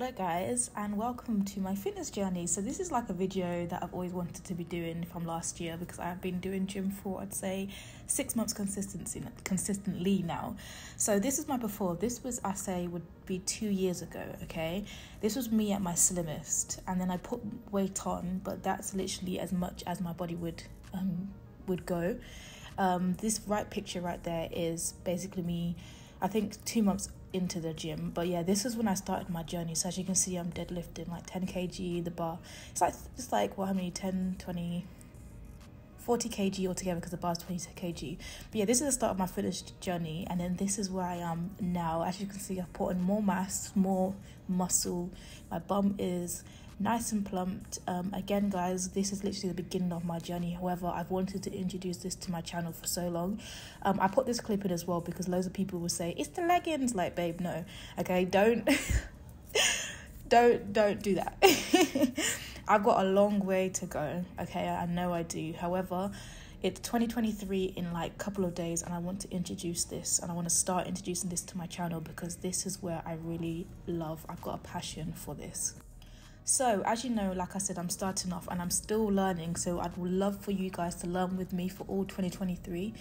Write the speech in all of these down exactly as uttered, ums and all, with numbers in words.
Hello guys, and welcome to my fitness journey. So this is like a video that I've always wanted to be doing from last year, because I've been doing gym for I'd say six months consistency consistently now. So this is my before. This was I say would be two years ago. Okay, this was me at my slimmest, and then I put weight on, but that's literally as much as my body would um would go. Um, this right picture right there is basically me. I think two months into the gym, but yeah, this is when I started my journey. So as you can see, I'm deadlifting like ten kilograms, the bar, it's like it's like what, how many, ten, twenty, forty kilograms altogether, because the bar is twenty kilograms. But yeah, this is the start of my fitness journey, and then this is where I am now. As you can see, I've put on more mass, more muscle, my bum is nice and plumped. Um, again guys, this is literally the beginning of my journey. However, I've wanted to introduce this to my channel for so long. um, I put this clip in as well because loads of people will say it's the leggings. Like, babe, no, okay, don't don't don't do that. I've got a long way to go, okay, I know I do. However, it's twenty twenty-three in like a couple of days, and I want to introduce this, and I want to start introducing this to my channel because this is where I really love. I've got a passion for this. So as you know, like I said, I'm starting off and I'm still learning, so I'd love for you guys to learn with me for all twenty twenty-three.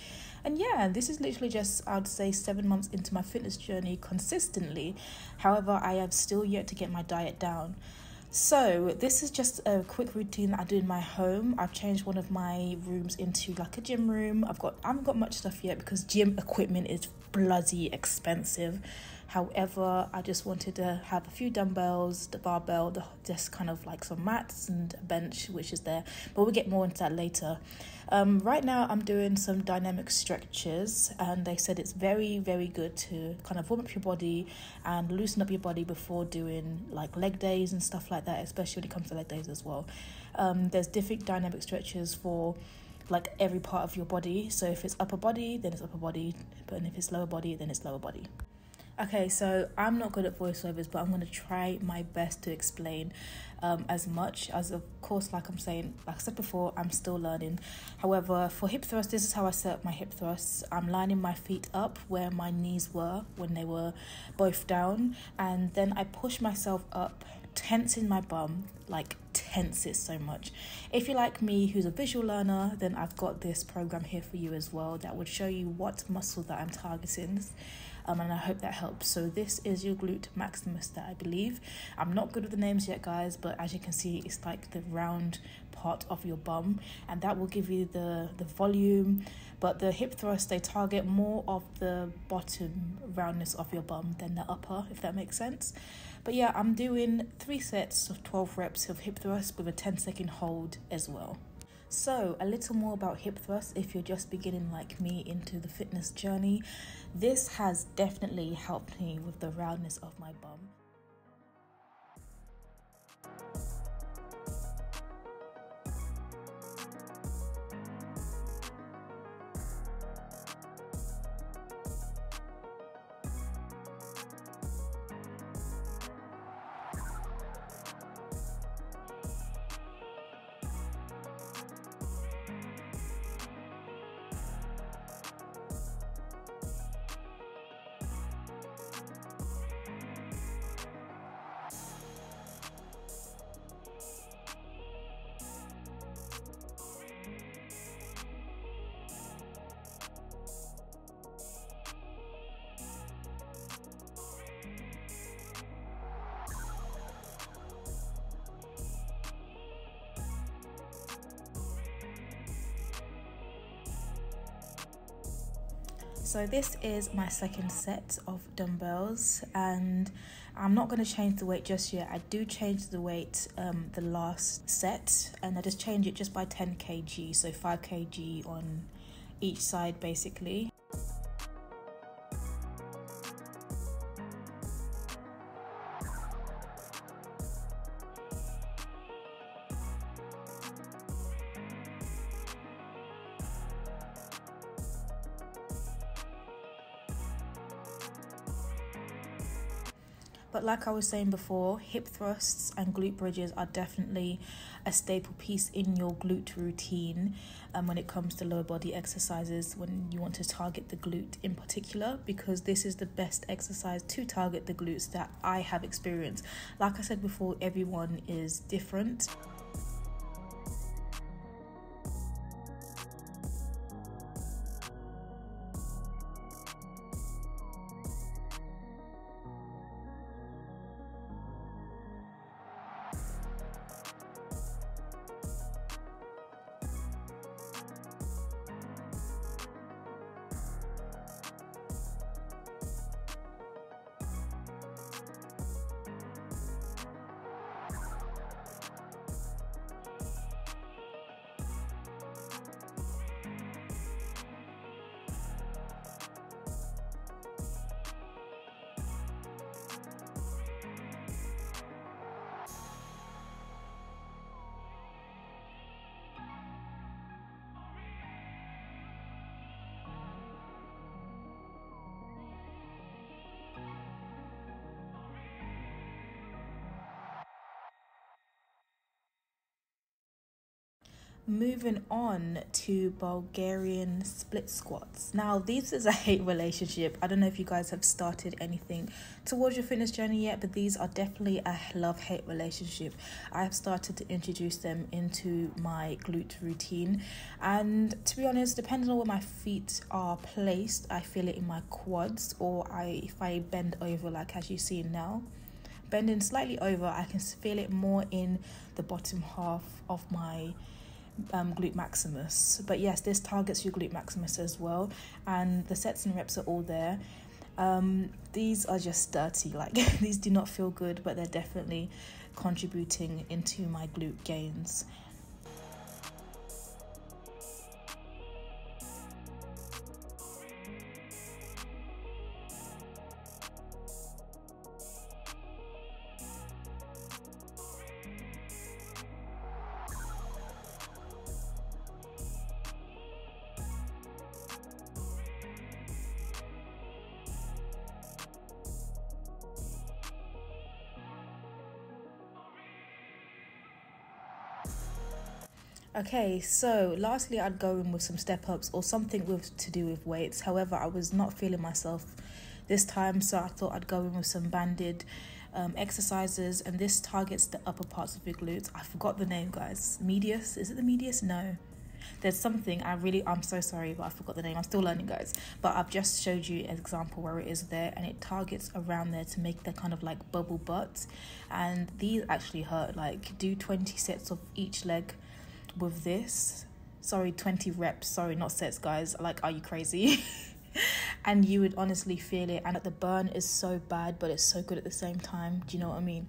And yeah, this is literally just, I'd say, seven months into my fitness journey consistently. However, I have still yet to get my diet down. So this is just a quick routine that I do in my home. I've changed one of my rooms into like a gym room. I've got, I haven't got much stuff yet because gym equipment is bloody expensive. However, I just wanted to have a few dumbbells, the barbell, the, just kind of like some mats and a bench, which is there. But we'll get more into that later. Um, right now, I'm doing some dynamic stretches, and they said it's very, very good to kind of warm up your body and loosen up your body before doing like leg days and stuff like that, especially when it comes to leg days as well. Um, there's different dynamic stretches for like every part of your body. So if it's upper body, then it's upper body. But if it's lower body, then it's lower body. Okay, so I'm not good at voiceovers, but I'm going to try my best to explain um, as much as, of course, like I'm saying, like I said before, I'm still learning. However, for hip thrust, this is how I set up my hip thrusts. I'm lining my feet up where my knees were when they were both down, and then I push myself up, tensing my bum, like tense it so much. If you're like me who's a visual learner, then I've got this program here for you as well that would show you what muscle that I'm targeting. Um, and I hope that helps. So this is your glute maximus that I believe. I'm not good with the names yet guys, but as you can see, it's like the round part of your bum, and that will give you the the volume. But the hip thrust, they target more of the bottom roundness of your bum than the upper, if that makes sense. But yeah, I'm doing three sets of twelve reps of hip thrust with a ten second hold as well. So a little more about hip thrust if you're just beginning like me into the fitness journey. This has definitely helped me with the roundness of my bum. So this is my second set of dumbbells, and I'm not going to change the weight just yet. I do change the weight um, the last set, and I just change it just by ten kilograms, so five kilograms on each side basically. But like I was saying before, hip thrusts and glute bridges are definitely a staple piece in your glute routine um, when it comes to lower body exercises, when you want to target the glute in particular, because this is the best exercise to target the glutes that I have experienced. Like I said before, everyone is different. Moving on to Bulgarian split squats. Now, this is a hate relationship. I don't know if you guys have started anything towards your fitness journey yet, but these are definitely a love-hate relationship. I have started to introduce them into my glute routine. And to be honest, depending on where my feet are placed, I feel it in my quads, or I if I bend over, like as you see now. Bending slightly over, I can feel it more in the bottom half of my Um, glute maximus. But yes, this targets your glute maximus as well, and the sets and reps are all there. Um, these are just dirty, like these do not feel good, but they're definitely contributing into my glute gains. Okay, so lastly, I'd go in with some step ups or something with to do with weights. However, I was not feeling myself this time, so I thought I'd go in with some banded um, exercises, and this targets the upper parts of your glutes. I forgot the name, guys. Medius? Is it the medius? No. There's something, I really, I'm so sorry, but I forgot the name. I'm still learning, guys. But I've just showed you an example where it is there, and it targets around there to make the kind of like bubble butts. And these actually hurt. Like, do twenty sets of each leg with this, sorry, twenty reps, sorry, not sets, guys. Like, are you crazy? And you would honestly feel it, and the burn is so bad, but it's so good at the same time. Do you know what I mean?